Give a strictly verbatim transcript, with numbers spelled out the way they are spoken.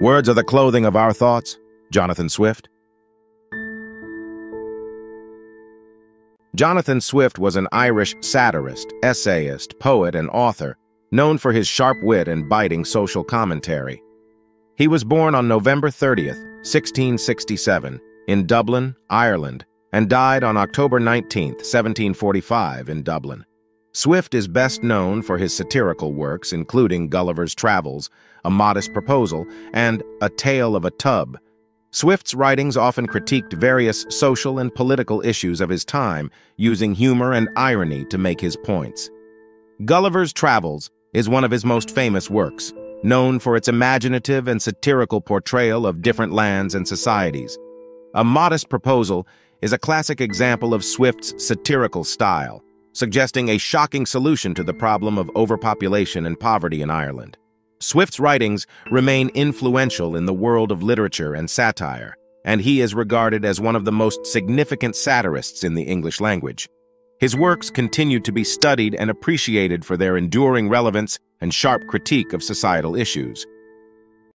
Words are the clothing of our thoughts, Jonathan Swift. Jonathan Swift was an Irish satirist, essayist, poet, and author, known for his sharp wit and biting social commentary. He was born on November thirtieth, sixteen sixty-seven, in Dublin, Ireland, and died on October nineteenth, seventeen forty-five, in Dublin. Swift is best known for his satirical works, including Gulliver's Travels, A Modest Proposal, and A Tale of a Tub. Swift's writings often critiqued various social and political issues of his time, using humor and irony to make his points. Gulliver's Travels is one of his most famous works, known for its imaginative and satirical portrayal of different lands and societies. A Modest Proposal is a classic example of Swift's satirical style, suggesting a shocking solution to the problem of overpopulation and poverty in Ireland. Swift's writings remain influential in the world of literature and satire, and he is regarded as one of the most significant satirists in the English language. His works continue to be studied and appreciated for their enduring relevance and sharp critique of societal issues.